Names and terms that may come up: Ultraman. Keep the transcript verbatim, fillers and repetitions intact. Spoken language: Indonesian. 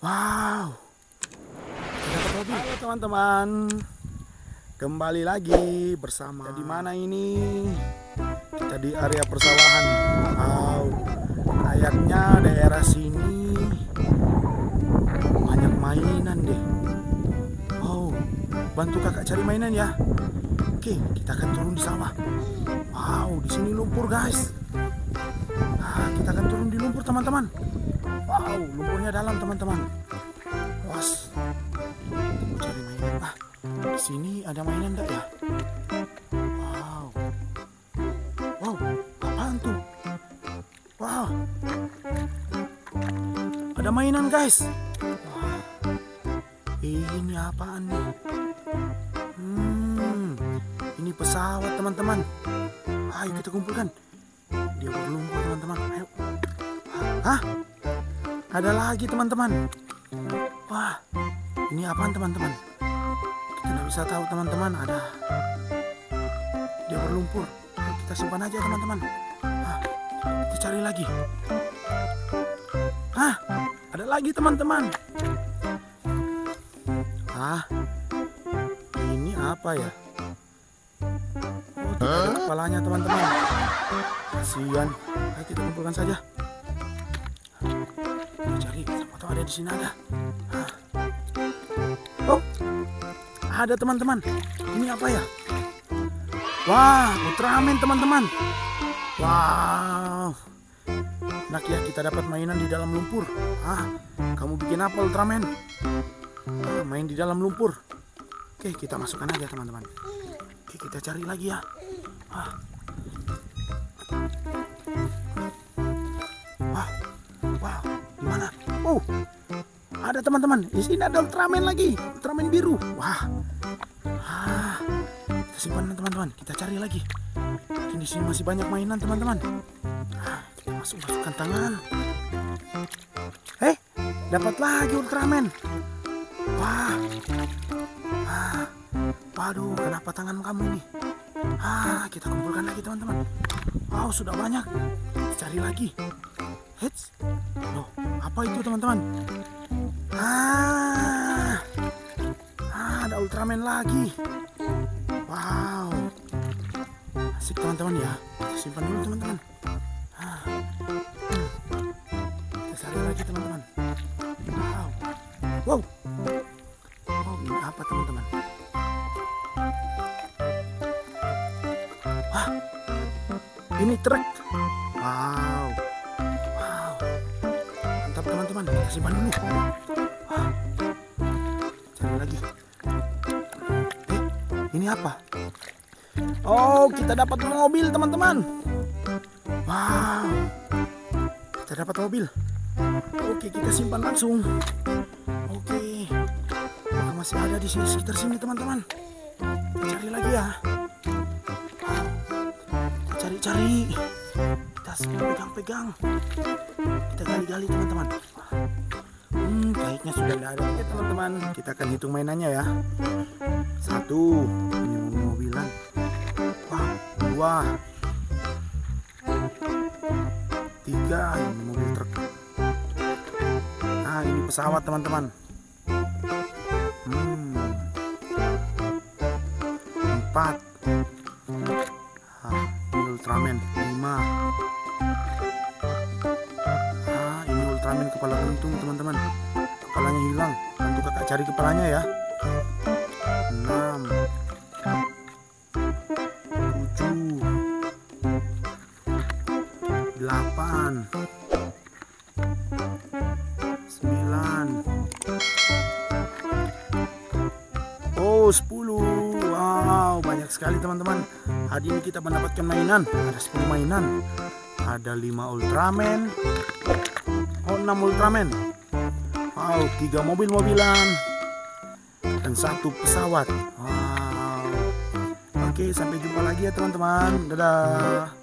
Wow, halo teman-teman, kembali lagi bersama. Di mana ini? Kita di area persawahan. Wow, kayaknya daerah sini banyak mainan deh. Oh, bantu kakak cari mainan ya. Oke, kita akan turun di sawah. Wow, di sini lumpur guys. Nah, kita akan turun di lumpur teman-teman. Wow, lumpurnya dalam teman-teman. Was, mau cari mainan. Ah, di sini ada mainan enggak ya? Wow, wow, apaan tuh? Wow, ada mainan guys. Wow. Ini apaan nih? Hmm, ini pesawat teman-teman. Ayo kita kumpulkan. Dia berlumpur teman-teman. Ayo. Hah? Ada lagi teman-teman. Wah, ini apaan teman-teman? Kita nggak bisa tahu teman-teman. Ada dia berlumpur. Kita simpan aja teman-teman. Nah, kita cari lagi. Ah, ada lagi teman-teman. Ah, ini apa ya? Oh, tidak ada kepalanya teman-teman. Kasihan. Ayo kita kumpulkan saja. Cari, atau ada di sini ada. Hah. Oh, ada teman-teman. Ini apa ya? Wah, Ultraman teman-teman. Wow, enak ya kita dapat mainan di dalam lumpur. Ah, kamu bikin apa Ultraman? Ah, main di dalam lumpur. Oke, kita masukkan aja teman-teman. Oke, kita cari lagi ya. Ah. Oh, ada teman-teman. Di sini ada Ultraman lagi, Ultraman biru. Wah, ah, kita simpan teman-teman. Kita cari lagi. Di sini masih banyak mainan teman-teman. Ah, kita masuk masukkan tangan. Eh, dapat lagi Ultraman. Wah, ah, waduh, kenapa tangan kamu ini? Ah, kita kumpulkan lagi teman-teman. Wow, sudah banyak. Kita cari lagi. Hits. Loh, apa itu teman-teman? Ah, ah, ada Ultraman lagi. Wow, asik teman-teman ya. Kita simpan dulu teman-teman. Ah, hmm. Kita cari lagi teman-teman. Wow, wow, wow, ini apa teman-teman? Wah, ini truk. Wow. Teman-teman, kita simpan dulu. Wah, cari lagi. Eh, ini apa? Oh, kita dapat mobil teman-teman. Wow, kita dapat mobil. Oke, kita simpan langsung. Oke, nah, masih ada di sini sekitar sini teman-teman. Cari lagi ya. Cari-cari. Kita pegang-pegang. Kita gali-gali teman-teman. Hmm, kayaknya sudah tidak ada. Oke teman-teman, kita akan hitung mainannya ya. Satu, ini mobil-mobilan. Wah, dua, tiga, ini mobil truk. Nah, ini pesawat teman-teman. Hmm, empat. Ah, ini Ultraman. Lima. Kepala buntung teman-teman, kepalanya hilang. Bantu kakak cari kepalanya ya. Enam, tujuh, delapan, sembilan, oh sepuluh. Wow, banyak sekali teman-teman. Hari ini kita mendapatkan mainan. Ada sepuluh mainan. Ada lima Ultraman. enam Ultraman. Wow, tiga mobil-mobilan dan satu pesawat. Wow. Oke, sampai jumpa lagi ya teman-teman. Dadah.